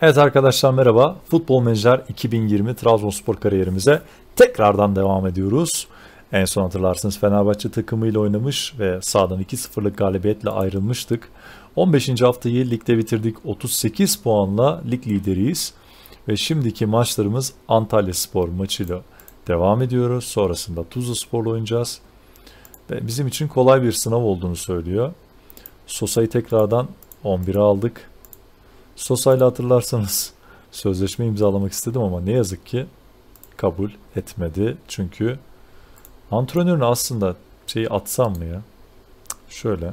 Evet arkadaşlar merhaba. Futbol Menajer 2020 Trabzonspor kariyerimize tekrardan devam ediyoruz. En son hatırlarsınız Fenerbahçe takımıyla oynamış ve sahadan 2-0'lık galibiyetle ayrılmıştık. 15. haftayı ligde bitirdik. 38 puanla lig lideriyiz. Ve şimdiki maçlarımız Antalyaspor maçıyla devam ediyoruz. Sonrasında Tuzla Spor'la oynayacağız. Ve bizim için kolay bir sınav olduğunu söylüyor. Sosa'yı tekrardan 11'e aldık. Sosa'yla hatırlarsanız sözleşme imzalamak istedim ama ne yazık ki kabul etmedi. Çünkü antrenörüne aslında şeyi atsam mı ya? Şöyle.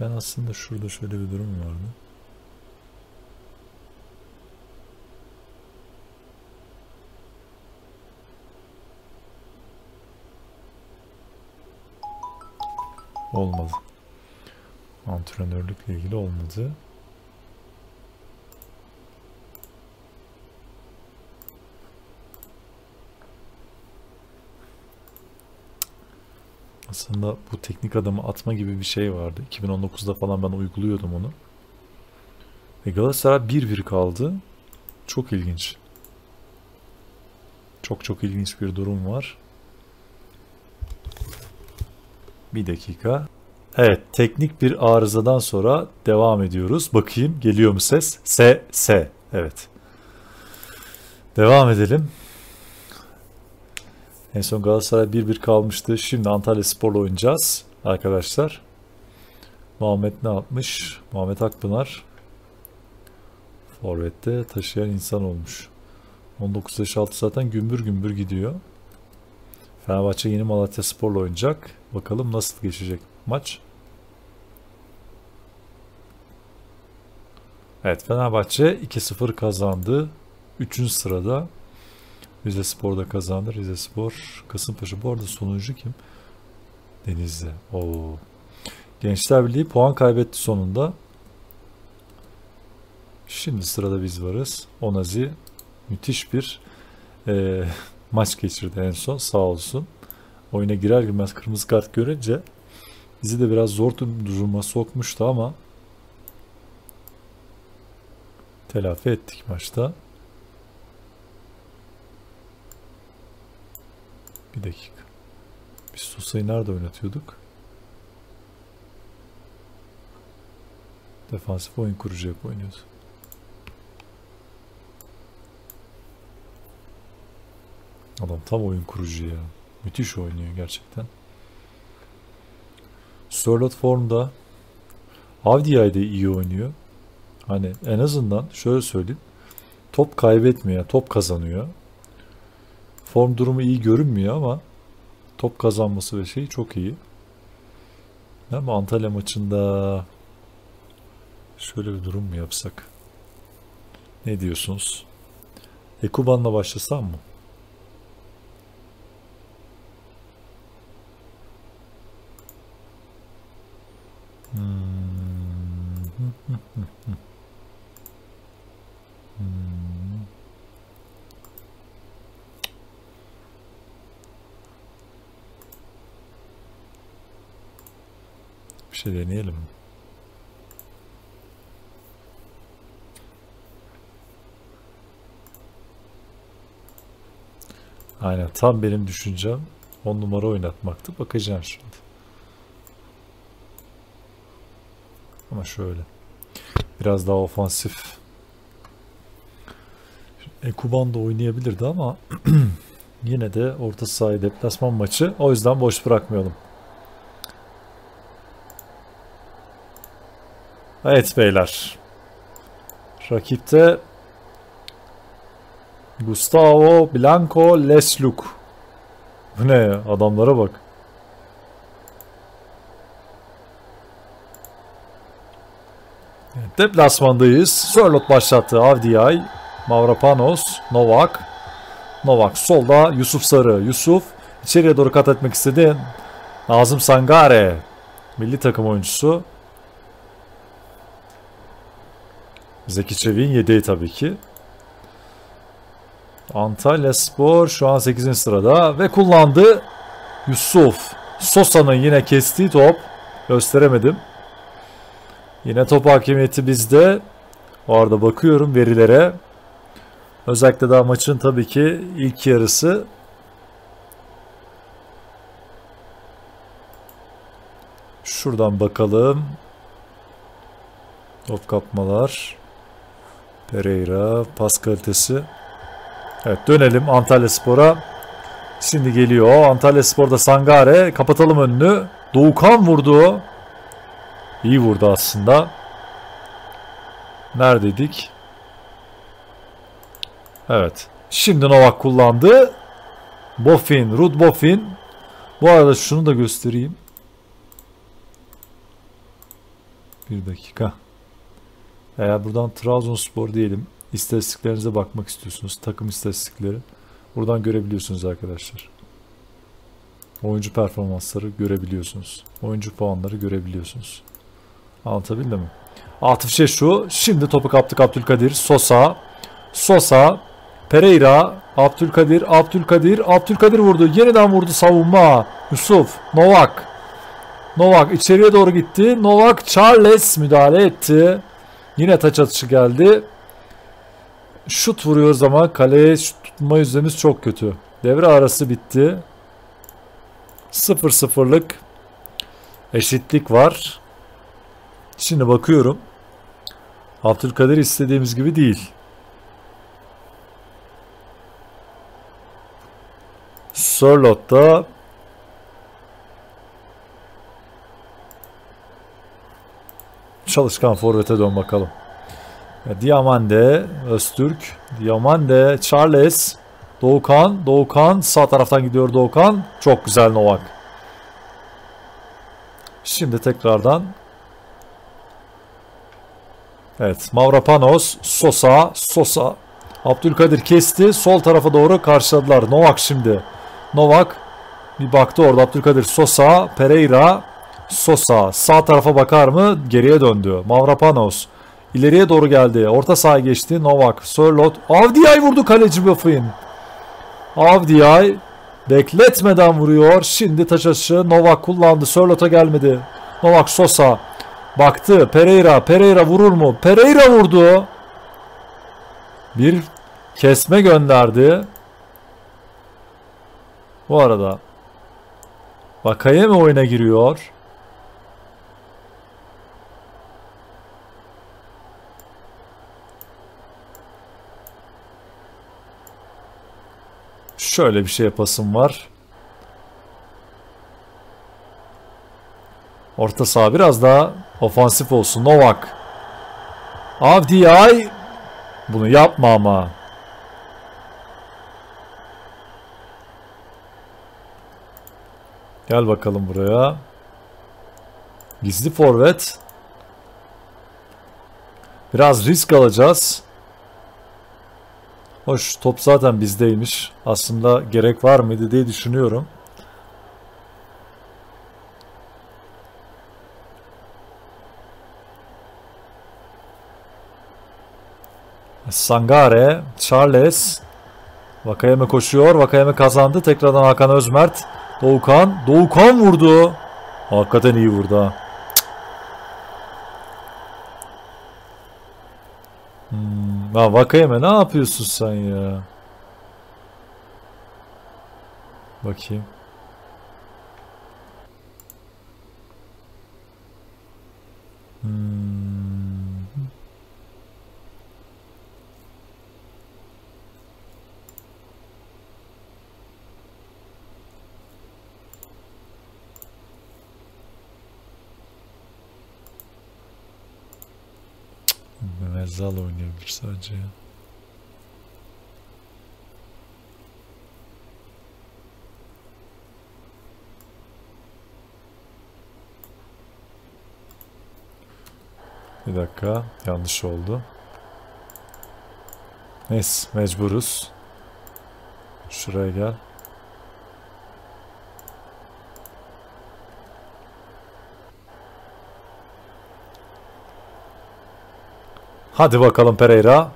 Ben aslında şurada şöyle bir durum vardı. Olmadı. Antrenörlükle ilgili olmadı. Aslında bu teknik adamı atma gibi bir şey vardı. 2019'da falan ben uyguluyordum onu. Ve Galatasaray 1-1 kaldı. Çok ilginç. Çok ilginç bir durum var. Bir dakika. Evet, teknik bir arızadan sonra devam ediyoruz. Bakayım geliyor mu ses? S. Evet. Devam edelim. En son Galatasaray 1-1 kalmıştı. Şimdi Antalyaspor'la oynayacağız arkadaşlar. Muhammed ne yapmış? Muhammed Akpınar. Forvet'te taşıyan insan olmuş. 19 yaş altı zaten gümbür gümbür gidiyor. Fenerbahçe Yeni Malatya Spor'la oynayacak. Bakalım nasıl geçecek maç. Evet, Fenerbahçe 2-0 kazandı. 3. sırada. Rize Spor'da kazandı. Rize Spor, Kasımpaşa. Bu arada sonuncu kim? Denizli. Oo. Gençler Birliği puan kaybetti sonunda. Şimdi sırada biz varız. Onazi müthiş bir maç geçirdi en son. Sağ olsun. Oyuna girer girmez kırmızı kart görünce bizi de biraz zor duruma sokmuştu ama telafi ettik maçta. Bir dakika. Biz Sosa'yı nerede oynatıyorduk? Defansif oyun kurucu hep oynuyordu. Adam tam oyun kurucu ya. Müthiş oynuyor gerçekten. Sörloth formda. Avdijaj de iyi oynuyor. Hani en azından şöyle söyleyeyim. Top kaybetmiyor. Top kazanıyor. Form durumu iyi görünmüyor ama top kazanması ve şeyi çok iyi. Ama Antalya maçında şöyle bir durum mu yapsak? Ne diyorsunuz? Ekuban'la başlasam mı? Bir şey deneyelim. Aynen tam benim düşüncem 10 numara oynatmaktı. Bakacağım şimdi. Ama şöyle biraz daha ofansif. Ekuban da oynayabilirdi ama yine de orta sahaya deplasman maçı, o yüzden boş bırakmayalım. Evet beyler, rakipte Gustavo Blanco Lesluk. Bu ne ya, adamlara bak. Deplasmandayız. Sörloth başlattı. Avdijaj, Mavropanos, Novak. Novak solda, Yusuf Sarı. Yusuf içeriye doğru kat etmek istedi. Nazım Sangare, milli takım oyuncusu. Zeki Çevik'in yedeği tabii ki. Antalyaspor şu an 8. sırada ve kullandı. Yusuf. Sosa'nın yine kestiği top. Gösteremedim. Yine top hakimiyeti bizde. O arada bakıyorum verilere. Özellikle daha maçın tabii ki ilk yarısı. Şuradan bakalım. Top kapmalar. Pereyra. Pas kalitesi. Evet, dönelim Antalyaspor'a. Şimdi geliyor. Antalyaspor'da Sangare. Kapatalım önünü. Doğukan vurdu. İyi vurdu aslında. Neredeydik? Evet. Şimdi Novak kullandı. Boffin. Ruud Boffin. Bu arada şunu da göstereyim. Bir dakika. Eğer buradan Trabzonspor diyelim. İstatistiklerinize bakmak istiyorsunuz. Takım istatistikleri. Buradan görebiliyorsunuz arkadaşlar. Oyuncu performansları görebiliyorsunuz. Oyuncu puanları görebiliyorsunuz. Anlatabildim mi? Atıf şey şu. Şimdi topu kaptık Abdülkadir. Sosa. Sosa. Pereyra. Abdülkadir. Abdülkadir. Abdülkadir vurdu. Yeniden vurdu savunma. Yusuf. Novak. Novak içeriye doğru gitti. Novak Charles müdahale etti. Yine taç atışı geldi. Şut vuruyoruz ama kaleye şut tutma yüzdemiz çok kötü. Devre arası bitti. 0-0'lık eşitlik var. Şimdi bakıyorum. Abdülkadir istediğimiz gibi değil. Sörloth'ta çalışkan forvete dön bakalım. Diamande, Öztürk, Diamande, Charles, Doğukan, Doğukan sağ taraftan gidiyor Doğukan. Çok güzel Novak. Şimdi tekrardan. Evet, Mavropanos, Sosa, Sosa. Abdülkadir kesti, sol tarafa doğru karşıladılar. Novak şimdi. Novak bir baktı orada Abdülkadir, Sosa, Pereyra, Sosa. Sağ tarafa bakar mı? Geriye döndü. Mavropanos. İleriye doğru geldi. Orta sahaya geçti. Novak. Sörloth. Avdijaj vurdu kaleci Buffin. Avdijaj bekletmeden vuruyor. Şimdi taç atışı. Novak kullandı. Sörloth'a gelmedi. Novak Sosa. Baktı. Pereyra. Pereyra vurur mu? Pereyra vurdu. Bir kesme gönderdi. Bu arada Vakayeme oyuna giriyor. Şöyle bir şey yapasım var. Orta saha biraz daha ofansif olsun. Novak. Avdijaj. Bunu yapma ama. Gel bakalım buraya. Gizli forvet. Biraz risk alacağız. Hoş, top zaten bizdeymiş. Aslında gerek var mıydı diye düşünüyorum. Sangare, Charles. Vakayeme koşuyor. Vakayeme kazandı. Tekrardan Hakan Özmert. Doğukan. Doğukan vurdu. Hakikaten iyi vurdu ha. Vakayeme ne yapıyorsun sen ya? Bakayım. Zal oynayabilir sadece. Bir dakika, yanlış oldu. Neyse, mecburuz. Şuraya gel. Hadi bakalım Pereyra.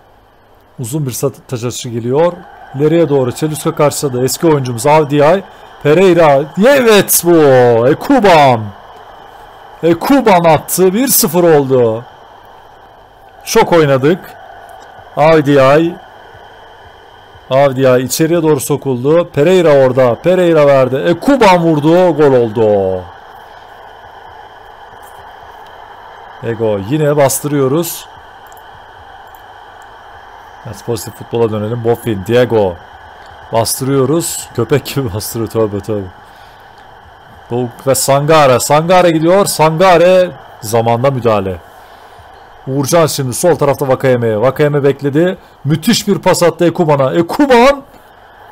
Uzun bir taç atışı geliyor. İleriye doğru Çelüska karşıladı. Eski oyuncumuz Avdijaj. Pereyra. Evet bu. Ekuban. Ekuban attı. 1-0 oldu. Çok oynadık. Avdijaj içeriye doğru sokuldu. Pereyra orada. Pereyra verdi. Ekuban vurdu. Gol oldu. Ego yine bastırıyoruz. Biraz pozitif futbola dönelim. Bofin, Diego. Bastırıyoruz. Köpek gibi bastırıyor. Tövbe tövbe. Doğuk ve Sangare. Sangare gidiyor. Sangare zamanda müdahale. Uğurcan şimdi sol tarafta Vakayeme'ye. Vakayeme bekledi. Müthiş bir pas attı Ekuban'a. Ekuban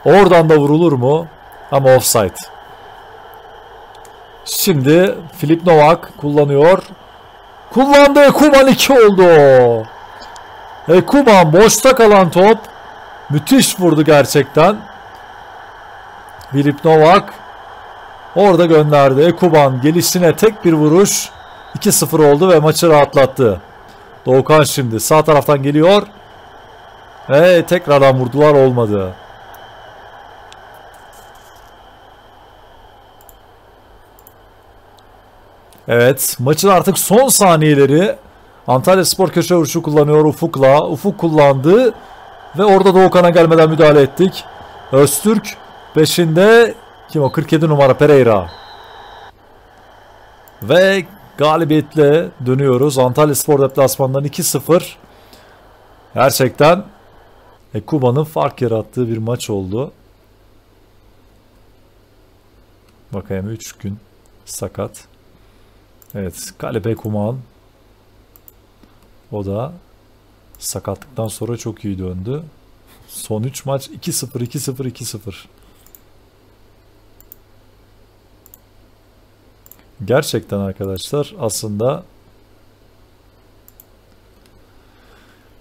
oradan da vurulur mu? Ama offside. Şimdi Filip Novak kullanıyor. Kullandı. Ekuban 2 oldu. Ekuban boşta kalan top. Müthiş vurdu gerçekten. Filip Novak orada gönderdi. Ekuban gelişine tek bir vuruş. 2-0 oldu ve maçı rahatlattı. Doğukan şimdi sağ taraftan geliyor. Ve tekrardan vurdular, olmadı. Evet, maçın artık son saniyeleri. Antalyaspor köşe vuruşu kullanıyor Ufuk'la. Ufuk kullandı ve orada Doğukan'a gelmeden müdahale ettik. Öztürk peşinde. Kim o? 47 numara Pereyra. Ve galibiyetle dönüyoruz. Antalyaspor deplasmanından 2-0. Gerçekten Ekuban'ın fark yarattığı bir maç oldu. Vakayeme 3 gün sakat. Evet, Galip Ekuban. O da sakatlıktan sonra çok iyi döndü. Son 3 maç 2-0, 2-0, 2-0. Gerçekten arkadaşlar aslında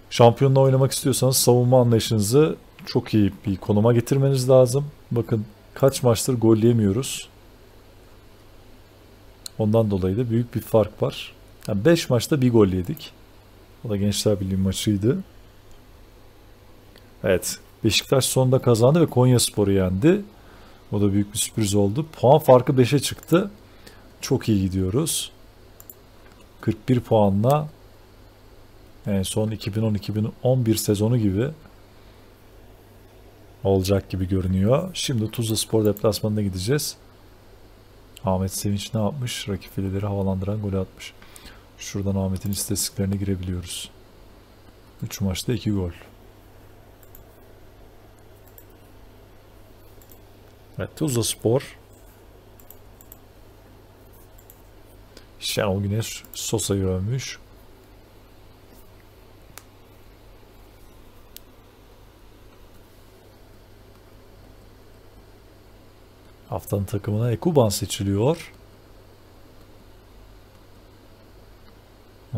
şampiyonla oynamak istiyorsanız savunma anlayışınızı çok iyi bir konuma getirmeniz lazım. Bakın kaç maçtır gol yemiyoruz. Ondan dolayı da büyük bir fark var. Yani 5 maçta bir gol yedik. O da Gençler Birliği maçıydı. Evet. Beşiktaş sonunda kazandı ve Konyaspor'u yendi. O da büyük bir sürpriz oldu. Puan farkı 5'e çıktı. Çok iyi gidiyoruz. 41 puanla en son 2010-2011 sezonu gibi olacak gibi görünüyor. Şimdi Tuzla Spor deplasmanına gideceğiz. Ahmet Sevinç ne yapmış? Rakip fileleri havalandıran golü atmış. Şuradan Ahmet'in istatistiklerine girebiliyoruz. 3 maçta 2 gol. Evet, Tuzla Spor. Şenol Güneş Sosa'yı övmüş. Haftanın takımına Ekuban seçiliyor.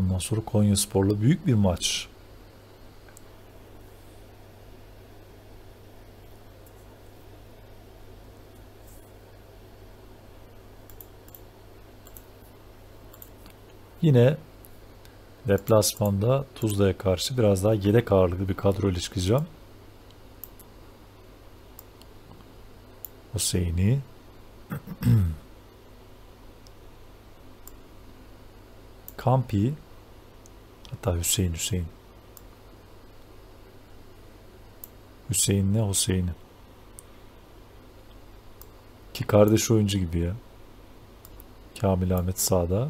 Ondan sonra Konyaspor'la büyük bir maç. Yine deplasmanda Tuzla'ya karşı biraz daha yedek ağırlıklı bir kadro ile çıkacağım. Hüseyin'i Kampi, hatta Hüseyin'i ki kardeş oyuncu gibi ya. Kamil Ahmet sağda.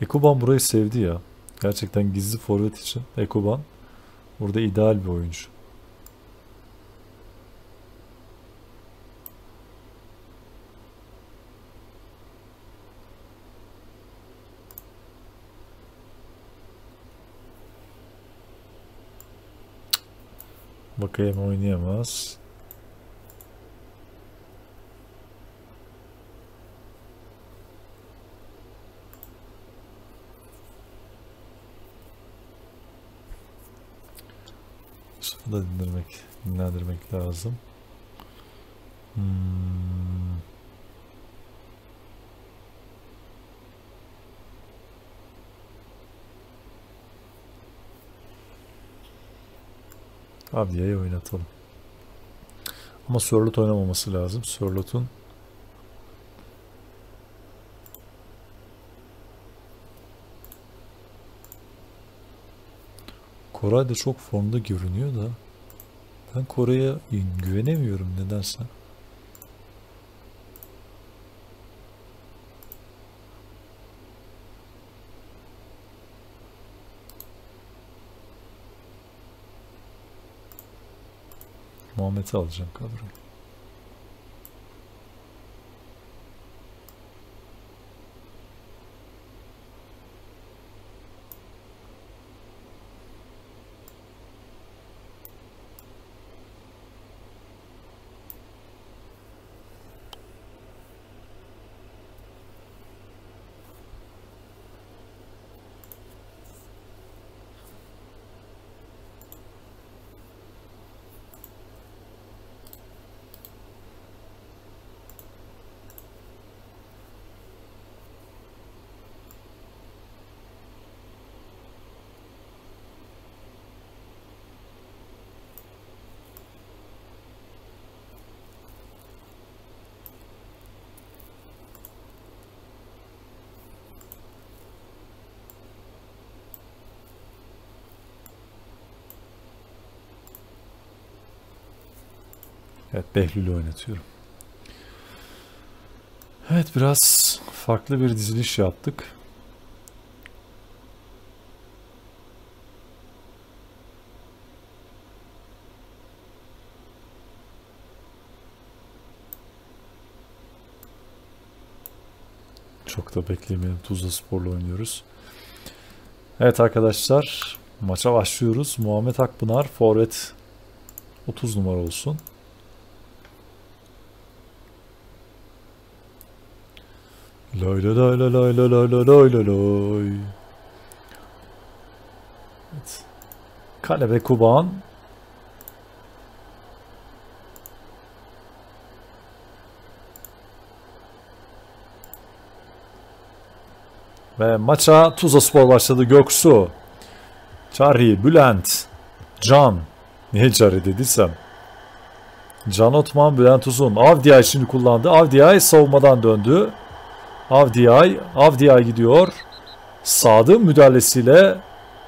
Ekuban burayı sevdi ya. Gerçekten gizli forvet için Ekuban burada ideal bir oyuncu. Vakayeme oynayamaz. Da dinlendirmek lazım. Avdijaj'ı oynatalım. Ama Sörloth oynamaması lazım. Sörloth'un Koray da çok formda görünüyor da ben Koray'a güvenemiyorum nedense. Muhammed'i alacağım kadroya. Evet, Behlül'ü oynatıyorum. Evet, biraz farklı bir diziliş yaptık. Çok da beklemeyelim. Tuzla Spor'la oynuyoruz. Evet arkadaşlar, maça başlıyoruz. Muhammed Akpınar, forvet 30 numara olsun. Lay lay lay lay lay lay lay lay lay. Evet. Kale ve Kuban. Ve maça Tuzla Spor başladı. Göksu, Çarhi, Bülent, Can. Niye Çarhi dediysem. Can Otman, Bülent Uzun. Avdijaj şimdi kullandı. Avdijaj savunmadan döndü. Avdijaj gidiyor. Sadık müdahalesiyle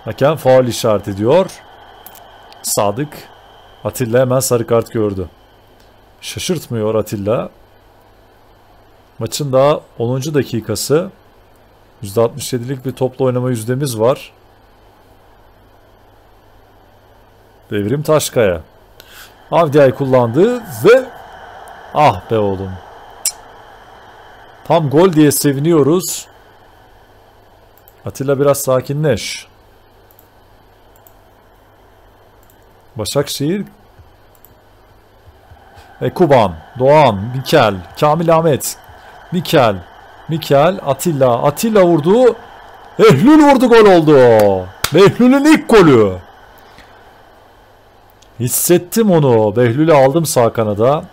hakem faul işaret ediyor. Sadık. Atilla hemen sarı kart gördü. Şaşırtmıyor Atilla. Maçın daha 10. dakikası. %67'lik bir topla oynama yüzdemiz var. Devrim Taşkaya. Avdijaj kullandı ve ah be oğlum. Tam gol diye seviniyoruz. Atilla biraz sakinleş. Başakşehir. Ekuban, Doğan, Mikel, Kamil Ahmet. Mikel, Atilla. Atilla vurdu. Behlül vurdu, gol oldu. Behlül'ün ilk golü. Hissettim onu. Behlül'ü aldım sağ kanada.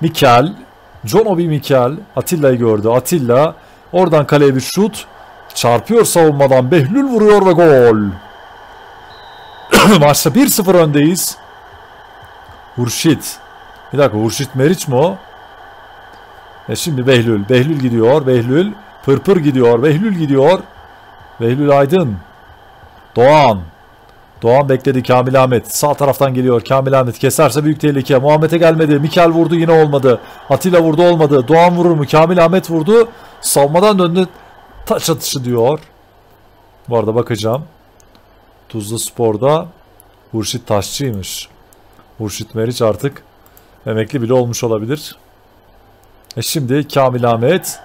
Mikel. John Obi Mikel Atilla'yı gördü. Atilla oradan kaleye bir şut çarpıyor savunmadan. Behlül vuruyor ve gol. Maçta 1-0 öndeyiz. Hurşit. Bir dakika, Hurşit Meriç mi o? Şimdi Behlül. Behlül gidiyor. Behlül pırpır gidiyor. Behlül Aydın. Doğan bekledi. Kamil Ahmet sağ taraftan geliyor. Kamil Ahmet keserse büyük tehlike. Muhammed'e gelmedi. Mikel vurdu, yine olmadı. Atilla vurdu, olmadı. Doğan vurur mu? Kamil Ahmet vurdu. Savunmadan döndü. Taç atışı diyor. Bu arada bakacağım. Tuzla Spor'da Hurşit Taşçıymış. Hurşit Meriç artık emekli bile olmuş olabilir. Şimdi Kamil Ahmet.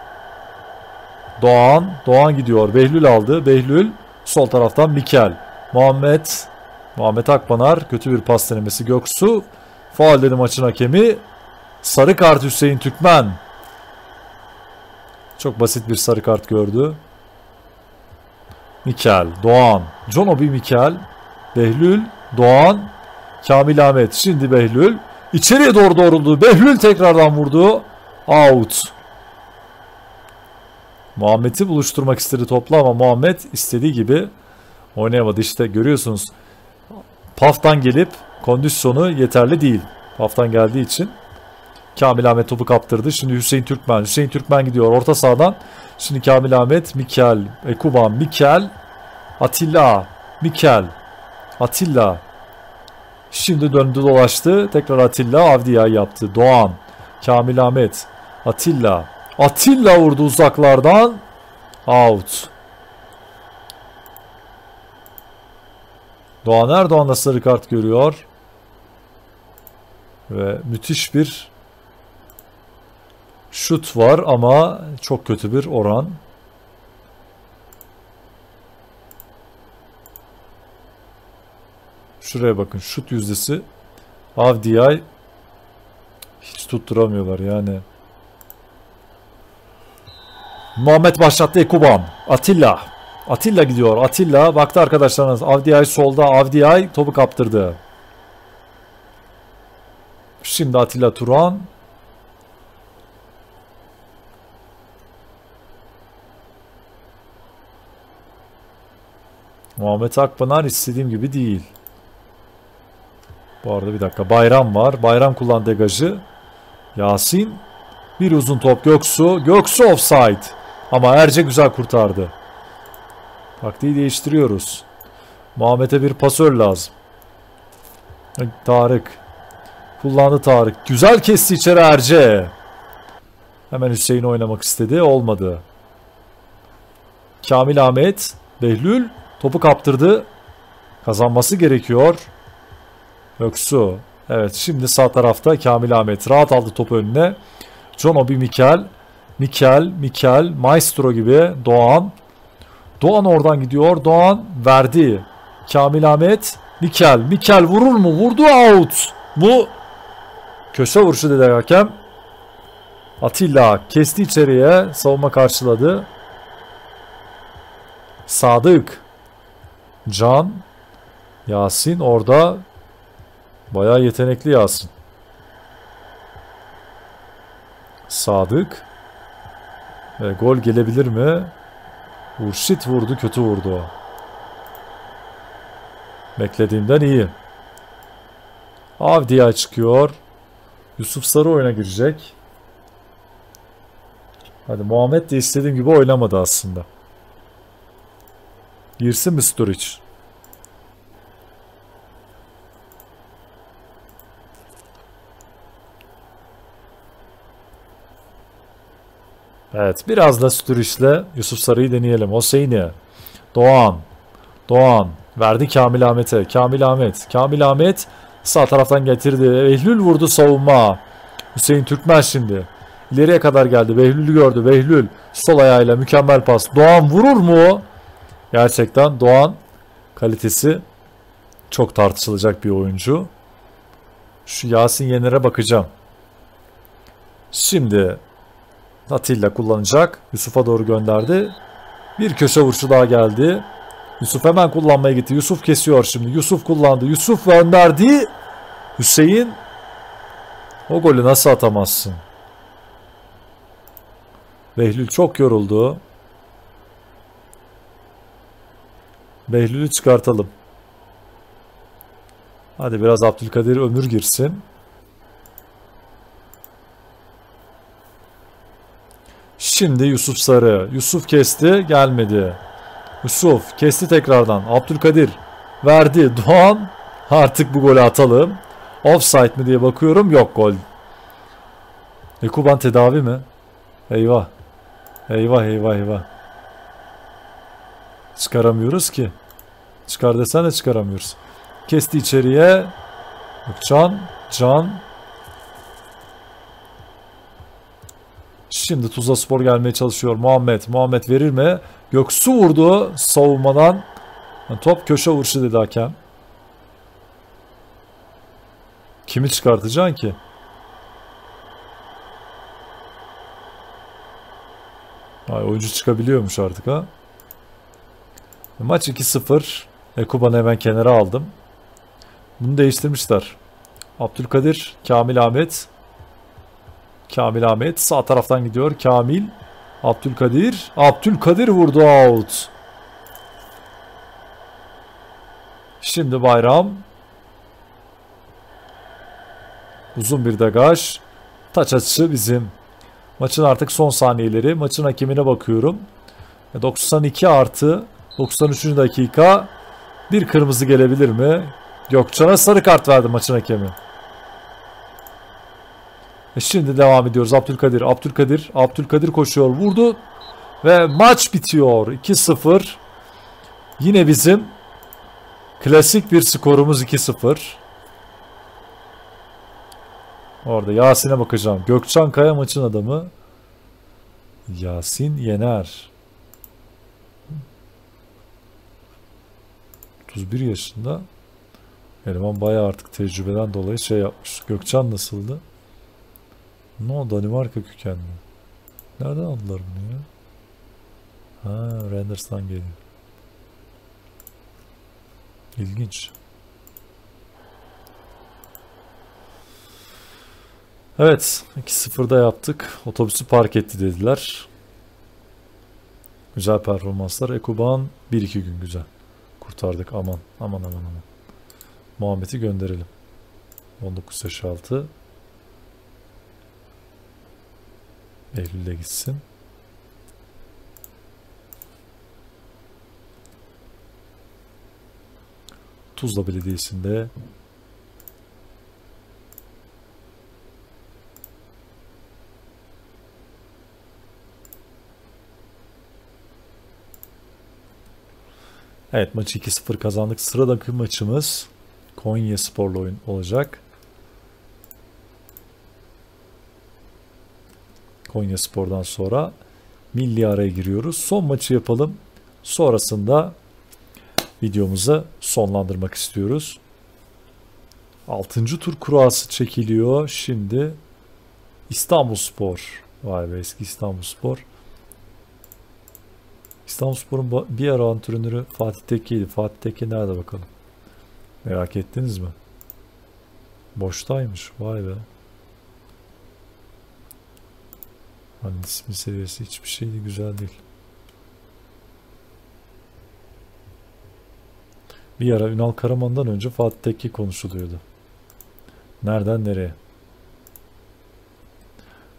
Doğan gidiyor. Behlül aldı. Behlül sol taraftan Mikel. Muhammed Akpınar kötü bir pas denemesi. Göksu faul dedi maçın hakemi. Sarı kart Hüseyin Türkmen. Çok basit bir sarı kart gördü. Mikel, Doğan, John Obi Mikel, Behlül, Doğan, Kamil Ahmet. Şimdi Behlül içeriye doğru doğruldu. Behlül tekrardan vurdu. Out. Muhammed'i buluşturmak istedi topla ama Muhammed istediği gibi oynayamadı. İşte görüyorsunuz, PAF'tan gelip kondisyonu yeterli değil. PAF'tan geldiği için Kamil Ahmet topu kaptırdı. Şimdi Hüseyin Türkmen. Hüseyin Türkmen gidiyor orta sahadan. Şimdi Kamil Ahmet, Mikel, Ekuban, Mikel, Atilla, Mikel, Atilla. Şimdi döndü dolaştı. Tekrar Atilla, Avdijaj yaptı. Doğan, Kamil Ahmet, Atilla. Atilla vurdu uzaklardan. Out. Doğan Erdoğan da sarı kart görüyor. Ve müthiş bir şut var ama çok kötü bir oran. Şuraya bakın, şut yüzdesi. Avdijaj hiç tutturamıyorlar yani. Muhammed başlattı, Ekuban. Atilla. Atilla gidiyor. Atilla baktı arkadaşlarınız. Avdijaj solda. Avdijaj topu kaptırdı. Şimdi Atilla Turan. Muhammed Akpınar istediğim gibi değil. Bu arada bir dakika. Bayram var. Bayram kullan degajı. Yasin. Bir uzun top Göksu. Göksu offside. Ama Erce güzel kurtardı. Taktiği değiştiriyoruz. Muhammed'e bir pasör lazım. Tarık. Kullandı Tarık. Güzel kesti içeri Erce. Hemen Hüseyin oynamak istedi. Olmadı. Kamil Ahmet. Behlül. Topu kaptırdı. Kazanması gerekiyor. Göksu. Evet, şimdi sağ tarafta Kamil Ahmet. Rahat aldı topu önüne. John Obi Mikel. Mikel. Maestro gibi. Doğan. Doğan oradan gidiyor. Doğan verdi. Kamil Ahmet. Mikel. Mikel vurur mu? Vurdu. Out. Bu köşe vuruşu dedi hakem. Atilla kesti içeriye. Savunma karşıladı. Sadık. Can. Yasin orada. Bayağı yetenekli Yasin. Sadık. Gol gelebilir mi? Urşit vurdu, kötü vurdu. Beklediğimden iyi. Avdijaj çıkıyor. Yusuf Sarı oyuna girecek. Hadi Muhammed de istediğim gibi oynamadı aslında. Girsin mi Sturridge? Evet, biraz da Sturridge'le Yusuf Sarı'yı deneyelim. Hüseyin'i. Doğan. Doğan. Verdi Kamil Ahmet'e. Kamil Ahmet. Kamil Ahmet sağ taraftan getirdi. Behlül vurdu, savunma. Hüseyin Türkmen şimdi. İleriye kadar geldi. Behlül'ü gördü. Behlül sol ayağıyla mükemmel pas. Doğan vurur mu? Gerçekten Doğan kalitesi çok tartışılacak bir oyuncu. Şu Yasin Yener'e bakacağım. Şimdi Atilla kullanacak. Yusuf'a doğru gönderdi. Bir köşe vuruşu daha geldi. Yusuf hemen kullanmaya gitti. Yusuf kesiyor şimdi. Yusuf kullandı. Yusuf gönderdi. Hüseyin. O golü nasıl atamazsın? Behlül çok yoruldu. Behlül'ü çıkartalım. Hadi biraz Abdülkadir Ömür girsin. Şimdi Yusuf Sarı. Yusuf kesti, gelmedi. Yusuf kesti tekrardan. Abdülkadir verdi. Doğan, artık bu golü atalım. Offside mi diye bakıyorum. Yok, gol. Ekuban tedavi mi? Eyvah. Eyvah eyvah eyvah. Çıkaramıyoruz ki. Çıkar desene, çıkaramıyoruz. Kesti içeriye. Can. Şimdi Tuzla Spor gelmeye çalışıyor. Muhammed verir mi? Göksu vurdu savunmadan. Top köşe vuruşu dedi hakem. Kimi çıkartacaksın ki? Ay, oyuncu çıkabiliyormuş artık ha. Maç 2-0. Ekuban'ı hemen kenara aldım. Bunu değiştirmişler. Abdülkadir, Kamil Ahmet. Kamil Ahmet sağ taraftan gidiyor. Kamil, Abdülkadir. Abdülkadir vurdu, out. Şimdi Bayram. Uzun bir degaj. Taç atışı bizim. Maçın artık son saniyeleri. Maçın hakemine bakıyorum. 92+93. dakika. Bir kırmızı gelebilir mi? Gökçen'e sarı kart verdi maçın hakemi. Şimdi devam ediyoruz. Abdülkadir koşuyor. Vurdu. Ve maç bitiyor. 2-0. Yine bizim klasik bir skorumuz 2-0. Orada Yasin'e bakacağım. Gökçen Kaya maçın adamı. Yasin Yener. 31 yaşında. Eleman bayağı artık tecrübeden dolayı şey yapmış. Gökçen nasıldı? No, Danimarka kökenli. Nereden aldılar bunu ya? Ha, Renders'tan geliyor. İlginç. Evet, 2-0'da yaptık. Otobüsü park etti dediler. Güzel performanslar. Ekuban 1-2 gün güzel. Kurtardık. Aman. Muhammed'i gönderelim. 19-6. Behlül'e gitsin. Tuzla Belediyesi'nde evet, maçı 2-0 kazandık. Sıradaki maçımız Konyaspor'la oyun olacak. Konyaspor'dan sonra milli araya giriyoruz. Son maçı yapalım. Sonrasında videomuzu sonlandırmak istiyoruz. 6. tur kurası çekiliyor. Şimdi İstanbulspor. Vay be, eski İstanbulspor. İstanbulspor'un bir ara antrenörü Fatih Tekke'ydi. Fatih Tekke nerede bakalım? Merak ettiniz mi? Boştaymış. Vay be. Hani ismi seviyesi hiçbir şeydi, güzel değil. Bir ara Ünal Karaman'dan önce Fatih Tekke konuşuluyordu. Nereden nereye?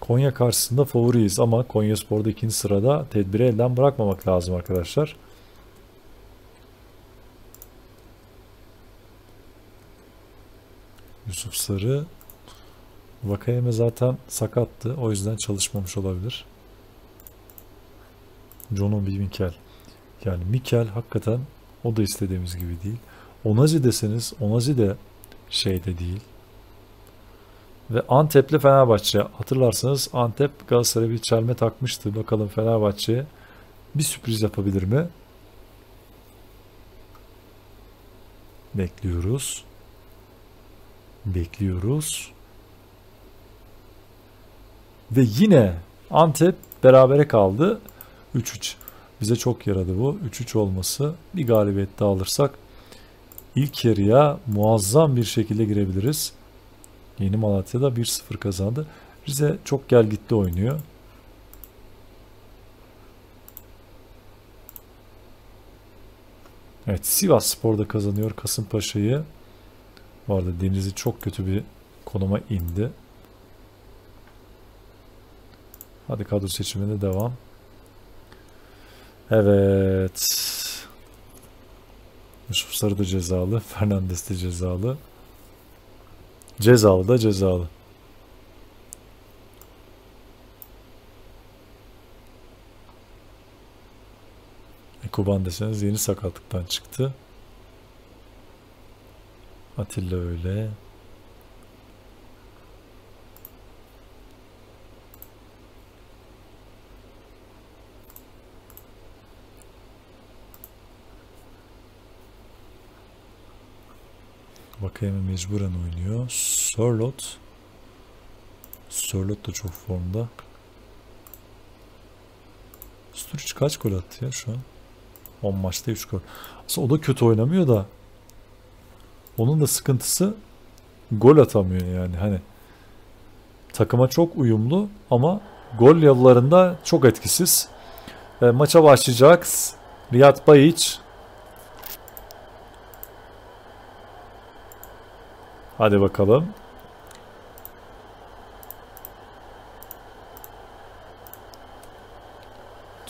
Konya karşısında favoriyiz ama Konyaspor'da 2. sırada, tedbiri elden bırakmamak lazım arkadaşlar. Yusuf Sarı. Vakayeme zaten sakattı. O yüzden çalışmamış olabilir. John Obi Mikel. Yani Mikel hakikaten o da istediğimiz gibi değil. Onazi deseniz, Onazi de şeyde değil. Ve Antep'le Fenerbahçe. Hatırlarsanız Antep Galatasaray'a bir çelme takmıştı. Bakalım Fenerbahçe'ye bir sürpriz yapabilir mi? Bekliyoruz. Bekliyoruz. Ve yine Antep berabere kaldı. 3-3. Bize çok yaradı bu. 3-3 olması. Bir galibiyet daha alırsak ilk yarıya muazzam bir şekilde girebiliriz. Yeni Malatya'da 1-0 kazandı. Rize çok gel gitti oynuyor. Evet, Sivas Spor'da kazanıyor Kasımpaşa'yı. Bu arada Denizli çok kötü bir konuma indi. Hadi kadro seçimine devam. Evet. Yusuf Sarı da cezalı. Fernandes de cezalı. Cezalı da cezalı. Ekuban deseniz yeni sakatlıktan çıktı. Atilla öyle. Vakayeme mecburen oynuyor. Sörloth. Sörloth da çok formda. Sturridge kaç gol attı ya şu an? 10 maçta 3 gol. Aslında o da kötü oynamıyor da. Onun da sıkıntısı gol atamıyor yani. Hani takıma çok uyumlu ama gol yollarında çok etkisiz. Maça başlayacağız. Riad Bajić. Hadi bakalım.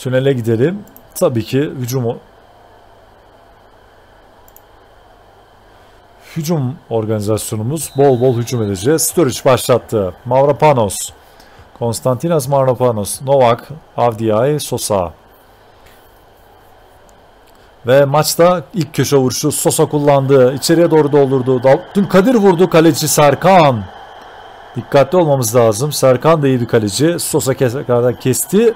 Tünele gidelim. Tabii ki hücumu. Hücum organizasyonumuz. Bol bol hücum edeceğiz. Sturridge başlattı. Mavropanos. Konstantinos Mavropanos. Novak. Avdijaj. Sosa. Ve maçta ilk köşe vuruşu Sosa kullandı. İçeriye doğru doldurdu. Abdülkadir vurdu. Kaleci Serkan. Dikkatli olmamız lazım. Serkan da iyi bir kaleci. Sosa tekrardan kesti.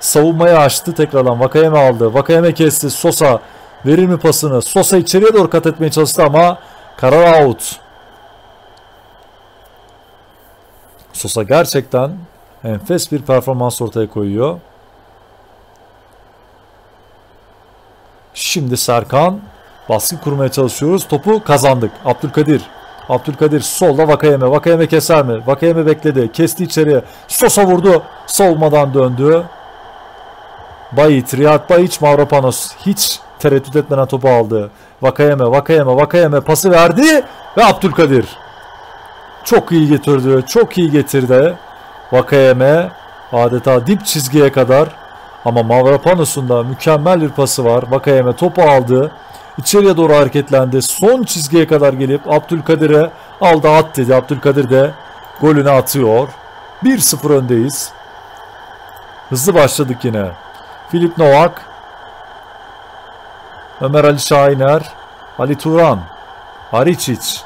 Savunmayı açtı. Tekrardan Vakayeme aldı. Vakayeme kesti. Sosa verir mi pasını? Sosa içeriye doğru kat etmeye çalıştı ama karar out. Sosa gerçekten enfes bir performans ortaya koyuyor. Şimdi Serkan, baskı kurmaya çalışıyoruz. Topu kazandık. Abdülkadir solda Vakayeme. Vakayeme keser mi? Vakayeme bekledi. Kesti içeriye. Sosa vurdu. Savunmadan döndü. Bajić, Riad Bajić, Mavropanos. Hiç tereddüt etmeden topu aldı. Vakayeme pası verdi ve Abdülkadir. Çok iyi getirdi. Vakayeme adeta dip çizgiye kadar. Ama Mavropanos'un da mükemmel bir pası var. Vakayeme topu aldı. İçeriye doğru hareketlendi. Son çizgiye kadar gelip Abdülkadir'e aldı, at dedi. Abdülkadir de golünü atıyor. 1-0 öndeyiz. Hızlı başladık yine. Filip Novak. Ömer Ali Şahiner. Ali Turan. Ančić.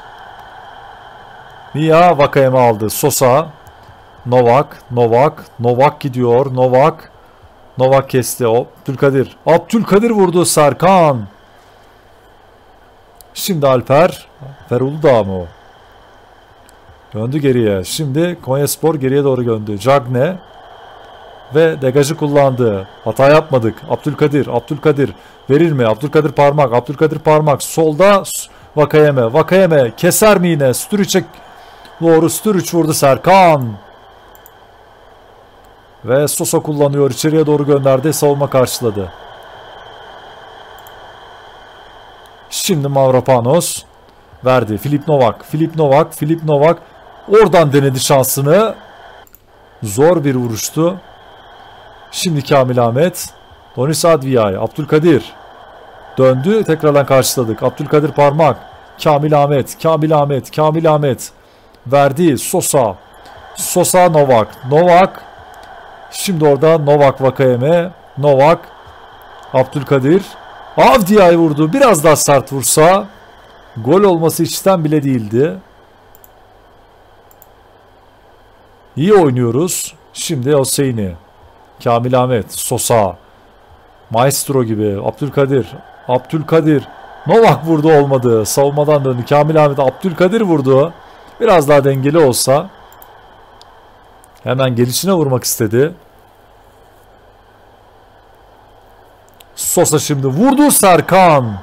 Mia Vakayeme aldı. Sosa. Novak gidiyor. Novak kesti. Abdülkadir. Vurdu. Serkan. Şimdi Alper. Feruludağ mı o? Döndü geriye. Şimdi Konyaspor geriye doğru döndü. Cagne. Ve degajı kullandı. Hata yapmadık. Abdülkadir. Verir mi? Abdülkadir parmak. Solda Vakayeme. Keser mi yine? Sturridge'e doğru. Sturridge vurdu. Serkan. Ve Sosa kullanıyor. İçeriye doğru gönderdi. Savunma karşıladı. Şimdi Mavropanos verdi. Filip Novak. Oradan denedi şansını. Zor bir vuruştu. Şimdi Kamil Ahmet. Donis Adviyay. Abdülkadir. Döndü. Tekrardan karşıladık. Abdülkadir parmak. Kamil Ahmet. Verdi. Sosa Novak. Şimdi orada Vakayeme. Abdülkadir. Avdijaj vurdu. Biraz daha sert vursa gol olması içten bile değildi. İyi oynuyoruz. Şimdi Hüseyin'i. Kamil Ahmet. Sosa. Maestro gibi. Abdülkadir. Novak vurdu, olmadı. Savunmadan döndü. Kamil Ahmet. Abdülkadir vurdu. Biraz daha dengeli olsa. Hemen gelişine vurmak istedi. Sosa şimdi vurdu. Serkan.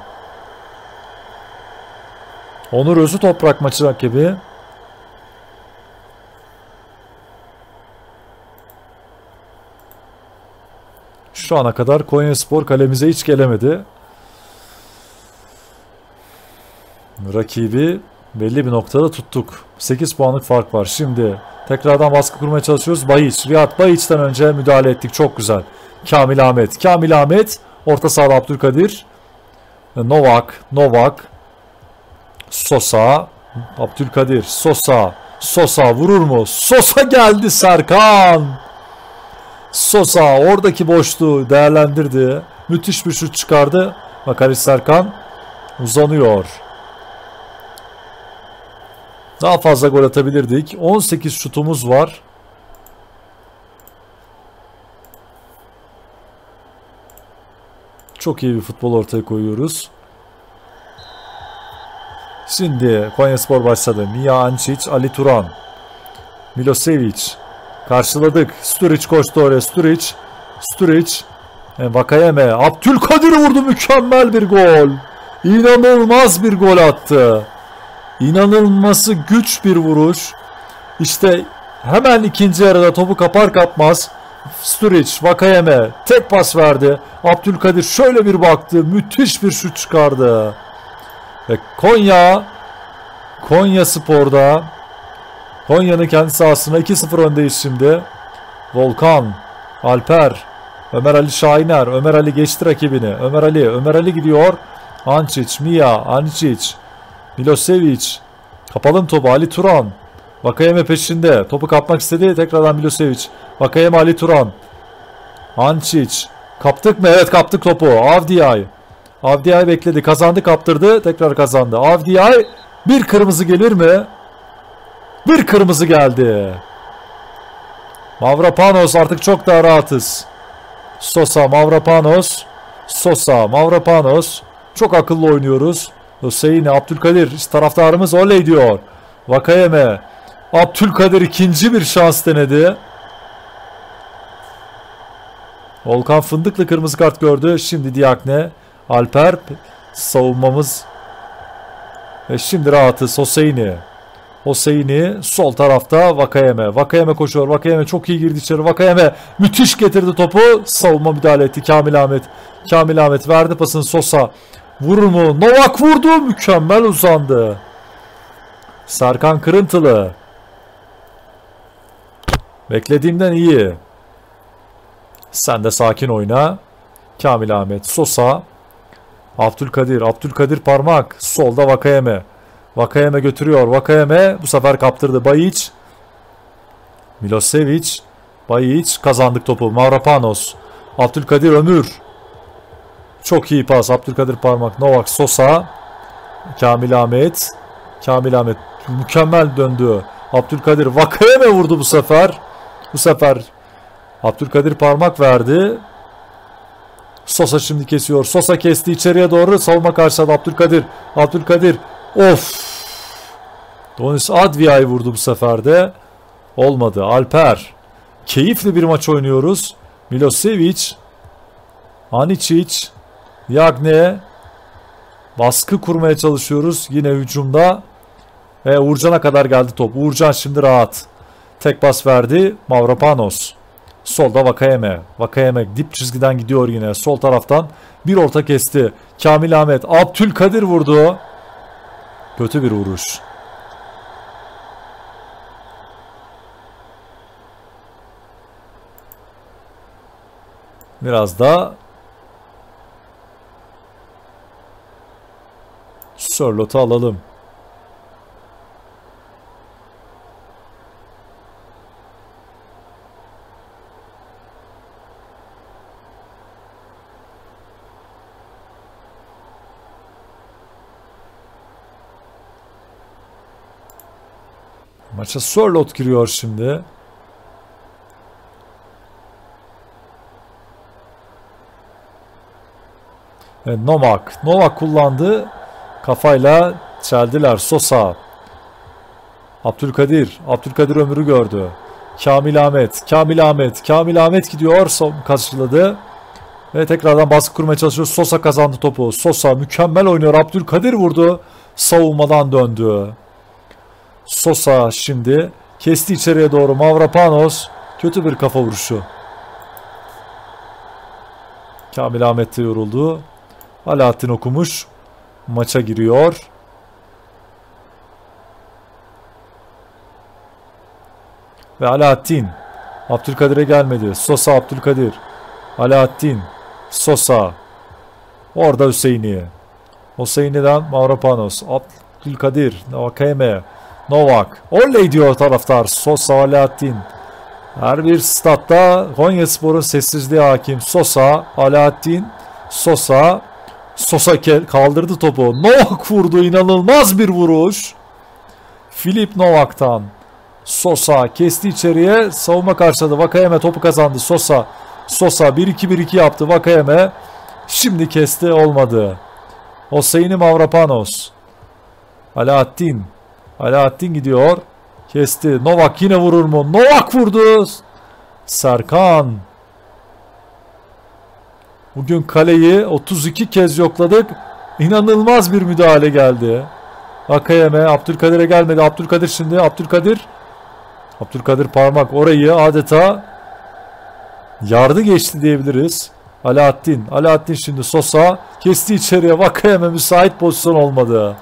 Onur Özü Toprak maçı rakibi. Şu ana kadar Konyaspor kalemize hiç gelemedi. Rakibi belli bir noktada tuttuk. 8 puanlık fark var. Şimdi tekrardan baskı kurmaya çalışıyoruz. Riad Bajić'ten önce müdahale ettik. Çok güzel. Kamil Ahmet. Orta sahada Abdülkadir. Novak. Sosa. Abdülkadir. Sosa vurur mu? Sosa geldi. Serkan. Sosa oradaki boşluğu değerlendirdi. Müthiş bir şut çıkardı. Bakari Serkan uzanıyor. Daha fazla gol atabilirdik. 18 şutumuz var. Çok iyi bir futbol ortaya koyuyoruz. Şimdi Konyaspor başladı. Mia, Ančić, Ali Turan, Milosevic. Karşıladık. Sturridge koştu oraya. Sturridge. Vakayeme. Abdülkadir vurdu. Mükemmel bir gol. İnanılmaz bir gol attı. İnanılması güç bir vuruş. İşte hemen ikinci yarıda topu kapar kapmaz Sturridge, Vakayeme tek pas verdi. Abdülkadir şöyle bir baktı. Müthiş bir şut çıkardı. Ve Konyaspor'da Konya'nın kendi sahasına 2-0 öndeyiz şimdi. Volkan, Alper, Ömer Ali Şahiner. Ömer Ali geçti rakibini. Ömer Ali. Ömer Ali gidiyor. Ančić. Mia. Ančić. Milosevic. Kapalım topu. Ali Turan. Vakayeme peşinde. Topu kapmak istedi. Tekrardan Milosevic. Vakayeme Ali Turan. Ančić. Kaptık mı? Evet kaptık topu. Avdijaj. Avdijaj bekledi. Kazandı, kaptırdı. Tekrar kazandı. Avdijaj. Bir kırmızı gelir mi? Bir kırmızı geldi. Mavropanos artık çok daha rahatız. Sosa, Mavropanos. Sosa, Mavropanos. Çok akıllı oynuyoruz. Hüseyin, Abdülkadir. Taraftarımız oley diyor. Vakayeme. Abdülkadir ikinci bir şans denedi. Volkan Fındıklı kırmızı kart gördü. Şimdi Diakne. Alper. Savunmamız. Ve şimdi rahatız. Hüseyin'i. Hüseyin'i sol tarafta Vakayeme. Vakayeme koşuyor. Vakayeme çok iyi girdi içeri. Vakayeme müthiş getirdi topu. Savunma müdahale etti. Kamil Ahmet. Kamil Ahmet verdi pasını Sosa. Vurur mu? Novak vurdu. Mükemmel uzandı. Serkan Kırıntılı. Beklediğimden iyi. Sen de sakin oyna. Kamil Ahmet. Sosa. Abdülkadir. Abdülkadir parmak. Solda Vakayeme. Vakayeme götürüyor. Vakayeme bu sefer kaptırdı. Bajić. Milosevic. Bajić. Kazandık topu. Mavropanos. Abdülkadir Ömür. Çok iyi pas. Abdülkadir parmak. Novak Sosa. Kamil Ahmet. Kamil Ahmet. Mükemmel döndü. Abdülkadir. Vakayeme vurdu bu sefer. Bu sefer Abdülkadir parmak verdi. Sosa şimdi kesiyor. Sosa kesti içeriye doğru. Savunma karşıladı. Abdülkadir. Abdülkadir. Of. Donis Advia'yı vurdu bu sefer de. Olmadı. Alper. Keyifli bir maç oynuyoruz. Milosevic. Ančić. Diakne. Baskı kurmaya çalışıyoruz. Yine hücumda. Ve Uğurcan'a kadar geldi top. Uğurcan şimdi rahat. Tek pas verdi. Mavropanos. Solda Vakayeme. Vakayeme dip çizgiden gidiyor yine. Sol taraftan bir orta kesti. Kamil Ahmet. Abdülkadir vurdu. Kötü bir vuruş. Biraz da Sörloth'u alalım. Maça Sörloth giriyor şimdi. Evet, Novak. Novak kullandı. Kafayla çeldiler. Sosa. Abdülkadir. Abdülkadir Ömür'ü gördü. Kamil Ahmet. Kamil Ahmet. Kamil Ahmet gidiyor. Karşıladı. Ve tekrardan baskı kurmaya çalışıyor. Sosa kazandı topu. Sosa mükemmel oynuyor. Abdülkadir vurdu. Savunmadan döndü. Sosa şimdi kesti içeriye doğru. Mavropanos. Kötü bir kafa vuruşu. Kamil Ahmet de yoruldu. Alaaddin okumuş. Maça giriyor. Ve Alaaddin. Abdülkadir'e gelmedi. Sosa, Abdülkadir. Alaaddin. Sosa. Orada Hüseyin'i. Hüseyin'den Mavropanos. Abdülkadir. Vakayeme. Novak. Oley diyor taraftar. Sosa, Alaaddin. Her bir statta Konyaspor'un sessizliği hakim. Sosa, Alaaddin. Sosa. Sosa kaldırdı topu. Novak vurdu. İnanılmaz bir vuruş. Filip Novak'tan. Sosa kesti içeriye. Savunma karşıladı. Vakayeme topu kazandı. Sosa. Sosa 1-2-1-2 yaptı. Vakayeme. Şimdi kesti. Olmadı. Hüseyin Mavropanos. Alaaddin. Alaaddin gidiyor. Kesti. Novak yine vurur mu? Novak vurdu. Serkan. Bugün kaleyi 32 kez yokladık. İnanılmaz bir müdahale geldi. Vakayeme. Abdülkadir'e gelmedi. Abdülkadir şimdi. Abdülkadir. Abdülkadir parmak orayı adeta yardı geçti diyebiliriz. Alaaddin. Alaaddin şimdi Sosa. Kesti içeriye. Vakayeme müsait pozisyon olmadı.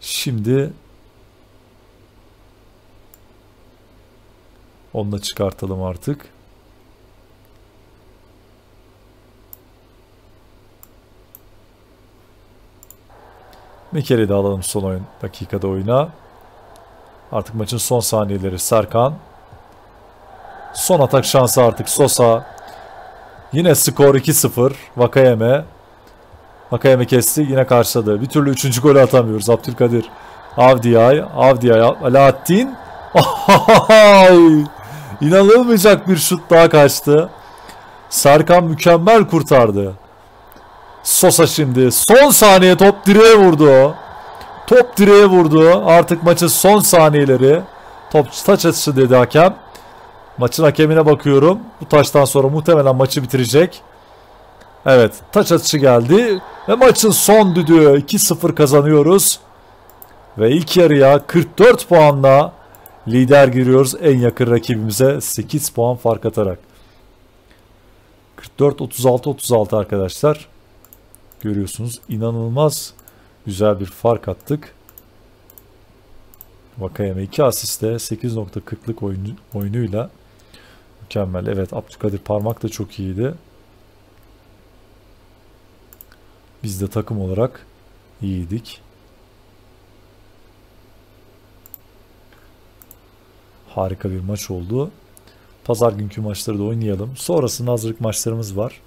Şimdi onu da çıkartalım artık. Mikel'i de alalım son oyun dakikada oyuna. Artık maçın son saniyeleri. Serkan. Son atak şansı artık Sosa. Yine skor 2-0. Vakayeme. Vakayeme kesti. Yine karşıladı. Bir türlü 3. golü atamıyoruz. Abdülkadir. Avdijaj. Avdijaj. Alaaddin. İnanılmayacak bir şut daha kaçtı. Serkan mükemmel kurtardı. Sosa şimdi. Son saniye top direğe vurdu. Top direğe vurdu. Artık maçın son saniyeleri. Top taç atışı dedi hakem. Maçın hakemine bakıyorum. Bu taçtan sonra muhtemelen maçı bitirecek. Evet. Taç atışı geldi. Ve maçın son düdüğü. 2-0 kazanıyoruz. Ve ilk yarıya 44 puanla lider giriyoruz. En yakın rakibimize 8 puan fark atarak. 44-36-36 arkadaşlar. Görüyorsunuz. İnanılmaz güzel bir fark attık. Vakayeme 2 asiste 8.40'lık oyunuyla mükemmel. Evet, Abdülkadir parmak da çok iyiydi. Biz de takım olarak iyiydik. Harika bir maç oldu. Pazar günkü maçları da oynayalım. Sonrasında hazırlık maçlarımız var.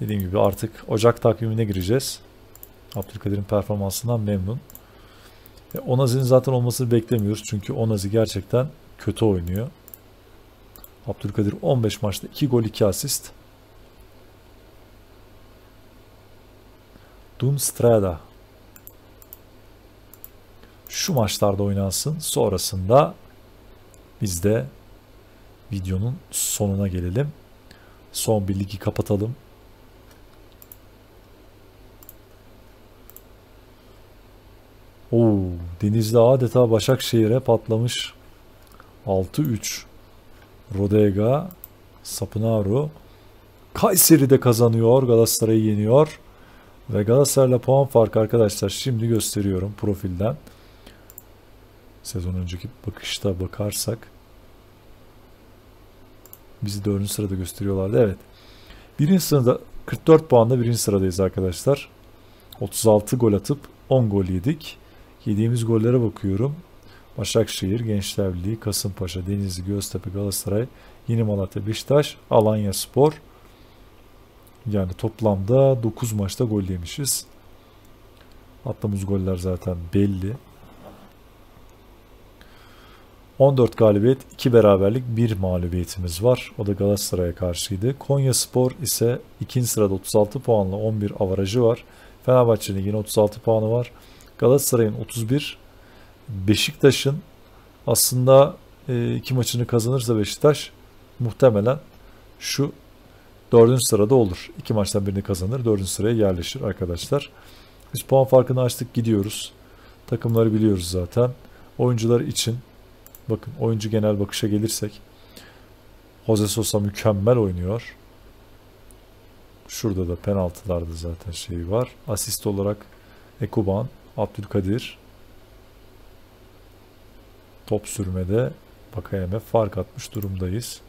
Dediğim gibi artık Ocak takvimine gireceğiz. Abdülkadir'in performansından memnun. Onazi'nin zaten olmasını beklemiyoruz. Çünkü Onazi gerçekten kötü oynuyor. Abdülkadir 15 maçta 2 gol 2 asist. Dunstrada. Şu maçlarda oynansın. Sonrasında biz de videonun sonuna gelelim. Son bir ligi kapatalım. Oo, Denizli adeta Başakşehir'e patlamış. 6-3. Rodega, Sapınaru. Kayseri'de kazanıyor. Galatasaray'ı yeniyor. Ve Galatasaray'la puan farkı arkadaşlar. Şimdi gösteriyorum profilden. Sezon önceki bakışta bakarsak. Bizi 4. sırada gösteriyorlardı. Evet. 1. sırada 44 puanla 1. sıradayız arkadaşlar. 36 gol atıp 10 gol yedik. Yediğimiz gollere bakıyorum. Başakşehir, Gençler Birliği, Kasımpaşa, Denizli, Göztepe, Galatasaray, Yeni Malatya, Beşiktaş, Alanyaspor. Yani toplamda 9 maçta gol yemişiz. Attığımız goller zaten belli. 14 galibiyet, 2 beraberlik, 1 mağlubiyetimiz var. O da Galatasaray'a karşıydı. Konyaspor ise 2. sırada 36 puanla 11 avarajı var. Fenerbahçe'nin yine 36 puanı var. Galatasaray'ın 31, Beşiktaş'ın aslında 2 maçını kazanırsa Beşiktaş muhtemelen şu 4. sırada olur. 2 maçtan birini kazanır, 4. sıraya yerleşir arkadaşlar. Biz puan farkını açtık, gidiyoruz. Takımları biliyoruz zaten. Oyuncular için bakın, oyuncu genel bakışa gelirsek Jose Sosa mükemmel oynuyor. Şurada da penaltılarda zaten şey var. Asist olarak Ekuban, Abdülkadir. Top sürmede Vakayeme fark atmış durumdayız.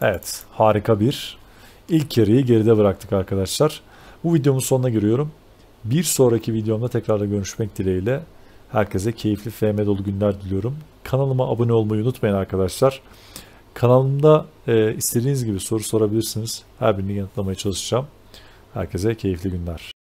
Evet, harika bir ilk yarıyı geride bıraktık arkadaşlar. Bu videomun sonuna giriyorum. Bir sonraki videomda tekrar görüşmek dileğiyle. Herkese keyifli, FM dolu günler diliyorum. Kanalıma abone olmayı unutmayın arkadaşlar. Kanalımda istediğiniz gibi soru sorabilirsiniz. Her birini yanıtlamaya çalışacağım. Herkese keyifli günler.